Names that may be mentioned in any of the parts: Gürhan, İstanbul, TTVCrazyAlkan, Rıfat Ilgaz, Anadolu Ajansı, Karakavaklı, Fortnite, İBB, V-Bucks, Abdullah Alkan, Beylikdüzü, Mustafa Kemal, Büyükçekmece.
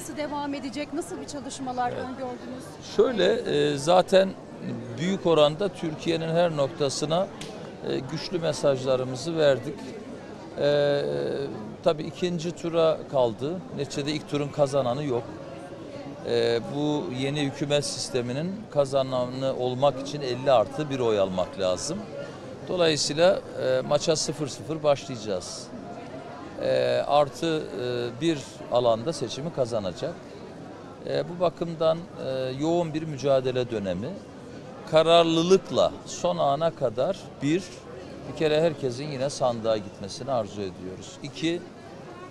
nasıl devam edecek? Nasıl bir çalışmalar öngördünüz? Şöyle, zaten büyük oranda Türkiye'nin her noktasına güçlü mesajlarımızı verdik. Tabii ikinci tura kaldı. Neticede ilk turun kazananı yok. Bu yeni hükümet sisteminin kazananı olmak için 50+1 oy almak lazım. Dolayısıyla maça 0-0 başlayacağız. +1 alanda seçimi kazanacak. Bu bakımdan yoğun bir mücadele dönemi. Kararlılıkla son ana kadar bir kere herkesin yine sandığa gitmesini arzu ediyoruz. 2,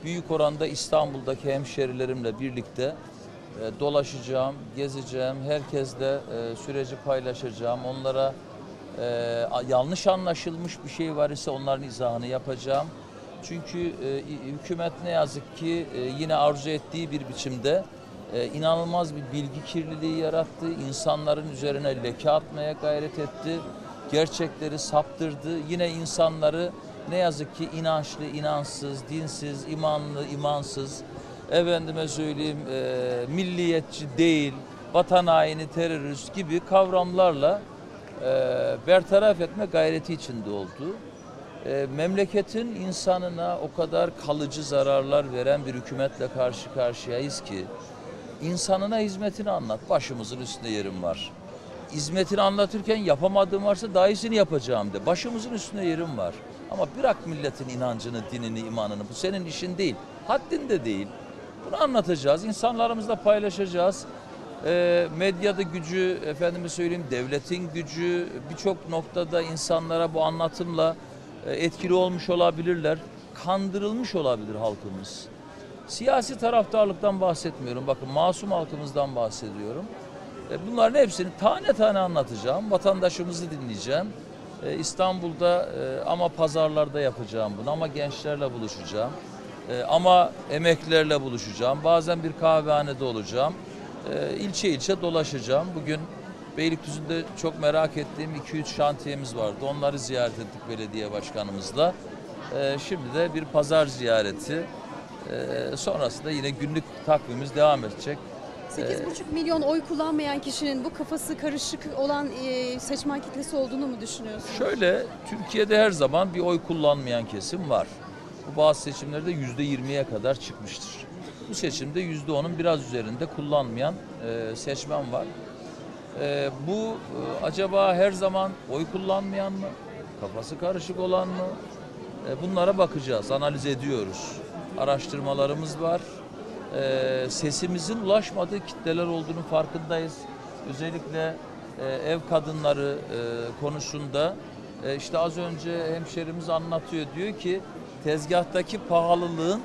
büyük oranda İstanbul'daki hemşerilerimle birlikte dolaşacağım, gezeceğim, herkesle süreci paylaşacağım. Onlara yanlış anlaşılmış bir şey var ise onların izahını yapacağım. Çünkü hükümet ne yazık ki yine arzu ettiği bir biçimde inanılmaz bir bilgi kirliliği yarattı. İnsanların üzerine leke atmaya gayret etti. Gerçekleri saptırdı. Yine insanları ne yazık ki inançlı, inansız, dinsiz, imanlı, imansız, efendime söyleyeyim milliyetçi değil, vatan haini, terörist gibi kavramlarla bertaraf etme gayreti içinde oldu. Memleketin insanına o kadar kalıcı zararlar veren bir hükümetle karşı karşıyayız ki insanına hizmetini anlat, başımızın üstünde yerim var. Hizmetini anlatırken yapamadığım varsa daha iyisini yapacağım de. Başımızın üstüne yerim var. Ama bırak milletin inancını, dinini, imanını. Bu senin işin değil. Haddin de değil. Bunu anlatacağız. İnsanlarımızla paylaşacağız. Medyada gücü, efendime söyleyeyim, devletin gücü birçok noktada insanlara bu anlatımla etkili olmuş olabilirler. Kandırılmış olabilir halkımız. Siyasi taraftarlıktan bahsetmiyorum. Bakın, masum halkımızdan bahsediyorum. Bunların hepsini tane tane anlatacağım. Vatandaşımızı dinleyeceğim. İstanbul'da ama pazarlarda yapacağım bunu. Ama gençlerle buluşacağım. Ama emeklilerle buluşacağım. Bazen bir kahvehanede olacağım. İlçe ilçe dolaşacağım. Bugün Beylikdüzü'nde çok merak ettiğim 2-3 şantiyemiz vardı. Onları ziyaret ettik belediye başkanımızla. Şimdi de bir pazar ziyareti. Sonrasında yine günlük takvimimiz devam edecek. 8,5 milyon oy kullanmayan kişinin bu kafası karışık olan seçmen kitlesi olduğunu mu düşünüyorsunuz? Şöyle, Türkiye'de her zaman bir oy kullanmayan kesim var. Bu bazı seçimlerde %20'ye kadar çıkmıştır. Bu seçimde %10'un biraz üzerinde kullanmayan seçmen var. Bu acaba her zaman oy kullanmayan mı? Kafası karışık olan mı? Bunlara bakacağız, analiz ediyoruz. Araştırmalarımız var. Sesimizin ulaşmadığı kitleler olduğunu farkındayız. Özellikle ev kadınları konusunda işte az önce hemşerimiz anlatıyor, diyor ki tezgahtaki pahalılığın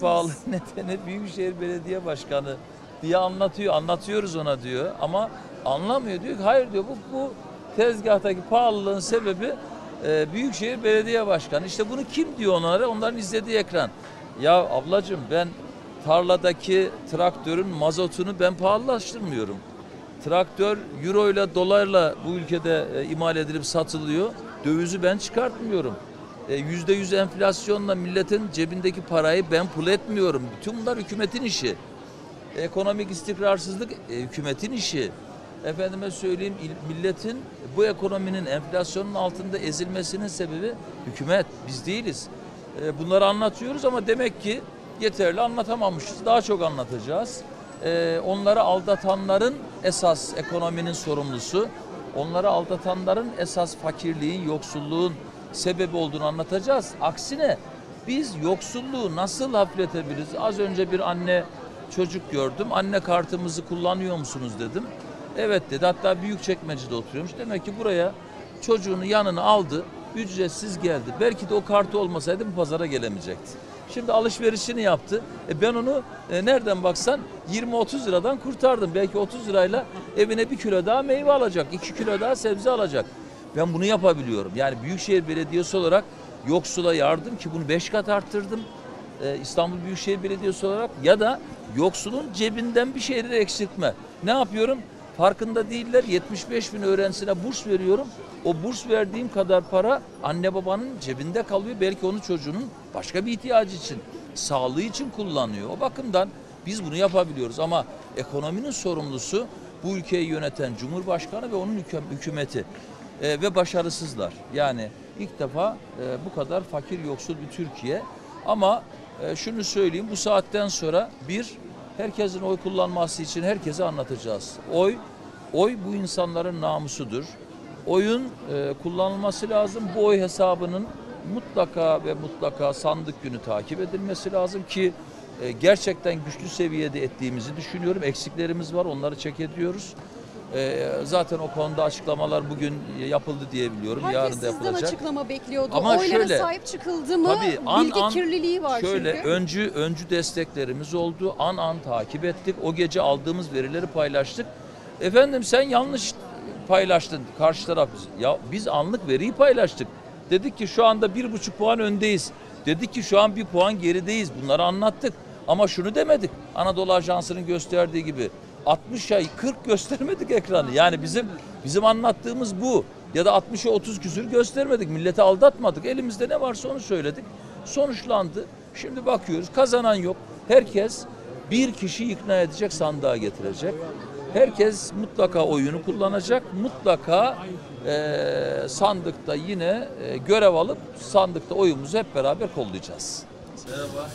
pahalılık nedeni Büyükşehir Belediye Başkanı diye anlatıyor. Anlatıyoruz ona diyor ama anlamıyor, diyor ki hayır diyor, bu tezgahtaki pahalılığın sebebi Büyükşehir Belediye Başkanı. İşte bunu kim diyor onlara? Onların izlediği ekran. Ya ablacığım, ben tarladaki traktörün mazotunu ben pahalılaştırmıyorum. Traktör euro ile dolarla bu ülkede imal edilip satılıyor. Dövizi ben çıkartmıyorum. %100 enflasyonla milletin cebindeki parayı ben pul etmiyorum. Bütün bunlar hükümetin işi. Ekonomik istikrarsızlık hükümetin işi. Efendime söyleyeyim, milletin bu ekonominin enflasyonun altında ezilmesinin sebebi hükümet. Biz değiliz. Bunları anlatıyoruz ama demek ki yeterli anlatamamışız. Daha çok anlatacağız. Onları aldatanların esas ekonominin sorumlusu, onları aldatanların esas fakirliğin, yoksulluğun sebebi olduğunu anlatacağız. Aksine biz yoksulluğu nasıl hafifletebiliriz? Az önce bir anne çocuk gördüm. Anne kartımızı kullanıyor musunuz dedim. Evet dedi. Hatta Büyükçekmece'de oturuyormuş. Demek ki buraya çocuğunu yanına aldı. Ücretsiz geldi. Belki de o kartı olmasaydı bu pazara gelemeyecekti. Şimdi alışverişini yaptı. Ben onu nereden baksan 20-30 liradan kurtardım. Belki 30 lirayla evine 1 kilo daha meyve alacak, 2 kilo daha sebze alacak. Ben bunu yapabiliyorum. Yani Büyükşehir Belediyesi olarak yoksula yardım, ki bunu 5 kat arttırdım. İstanbul Büyükşehir Belediyesi olarak, ya da yoksulun cebinden bir şeyleri eksiltme. Ne yapıyorum? Farkında değiller. 75 bin öğrencisine burs veriyorum. O burs verdiğim kadar para anne babanın cebinde kalıyor. Belki onu çocuğunun başka bir ihtiyacı için sağlığı için kullanıyor. O bakımdan biz bunu yapabiliyoruz ama ekonominin sorumlusu bu ülkeyi yöneten Cumhurbaşkanı ve onun hükümeti ve başarısızlar. Yani ilk defa bu kadar fakir yoksul bir Türkiye ama şunu söyleyeyim, bu saatten sonra herkesin oy kullanması için herkese anlatacağız. Oy bu insanların namusudur. Oyun kullanılması lazım. Bu oy hesabının mutlaka ve mutlaka sandık günü takip edilmesi lazım ki gerçekten güçlü seviyede ettiğimizi düşünüyorum. Eksiklerimiz var, onları check ediyoruz. Zaten o konuda açıklamalar bugün yapıldı diye biliyorum. Herkes yarın da yapılacak. Herkes sizden açıklama bekliyordu. Ama oylara şöyle, sahip çıkıldı mı? Tabii, bilgi kirliliği var şöyle, çünkü. Öncü desteklerimiz oldu. An takip ettik. O gece aldığımız verileri paylaştık. Efendim sen yanlış paylaştın karşı taraf. Ya biz anlık veriyi paylaştık. Dedik ki şu anda 1,5 puan öndeyiz. Dedik ki şu an 1 puan gerideyiz. Bunları anlattık. Ama şunu demedik. Anadolu Ajansı'nın gösterdiği gibi 60'a 40 göstermedik ekranı. Yani bizim anlattığımız bu. Ya da 60'a 30 küsür göstermedik. Milleti aldatmadık. Elimizde ne varsa onu söyledik. Sonuçlandı. Şimdi bakıyoruz. Kazanan yok. Herkes bir kişi ikna edecek, sandığa getirecek. Herkes mutlaka oyunu kullanacak. Mutlaka sandıkta yine görev alıp sandıkta oyumuzu hep beraber kollayacağız. Merhaba.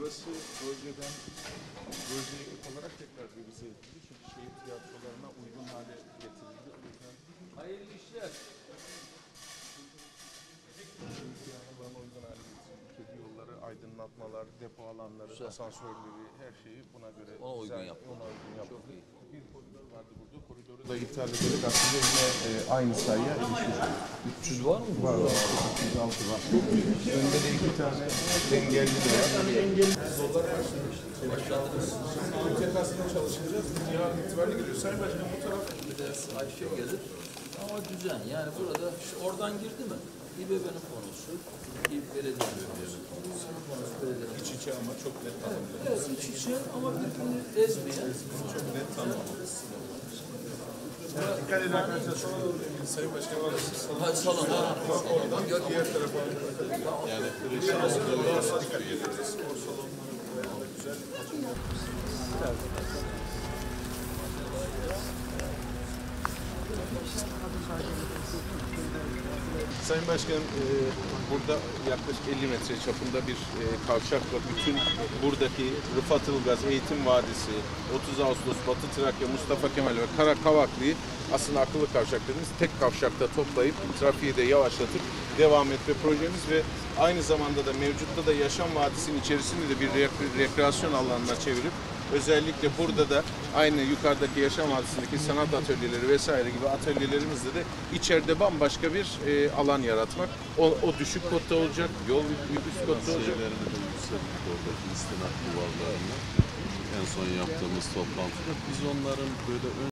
Burası bölge olarak tekrar revize edildi. Çünkü şehir tiyatrolarına uygun hale getirildi. Hayırlı işler. Şehir tiyatrolarına uygun hale getirildi. Kedi yolları, aydınlatmalar, depo alanları, asansörleri, her şeyi buna göre ona uygun yaptı. Çok iyi. Bir koridor vardı burada. Koridoru da iptal ederek aslında yine aynı sayıya erişmiş. 300 var mı? Var. 306 var. Önde de 2 tane engelli de var. Zorlar başlamıştır. Ülke kasına çalışacağız. Yarın itibariyle gidiyor. Sayın Başkanım bu taraf Ayşe gelir. Ama düzen yani burada oradan girdi mi? İBB'nin konusu, belediyenin konusu, iç içe ama çok net tanımlıyor. Evet, iç içe ama birbirini ezmeyen. Çok net tanımlıyor. Dikkat edin arkadaşlar, Sayın Başkanım var. Salon. Oradan diğer tarafa. Yani burası dikkat edin. Spor salonu güzel. Sayın Başkanım, burada yaklaşık 50 metre çapında bir kavşakla bütün buradaki Rıfat Ilgaz, Eğitim Vadisi, 30 Ağustos, Batı Trakya, Mustafa Kemal ve Karakavaklı'yı aslında akıllı kavşaklarımız tek kavşakta toplayıp trafiği de yavaşlatıp devam etme projemiz ve aynı zamanda da mevcutta da Yaşam Vadisi'nin içerisinde de bir rekreasyon alanına çevirip özellikle burada da aynı yukarıdaki Yaşam Vadisi'ndeki sanat atölyeleri vesaire gibi atölyelerimizde de içeride bambaşka bir alan yaratmak. O düşük kotta olacak, yol üst kotta olacak. Oradaki istinat duvarlarını en son yaptığımız toplantıda biz onların böyle